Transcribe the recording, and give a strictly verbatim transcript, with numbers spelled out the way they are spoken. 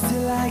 till I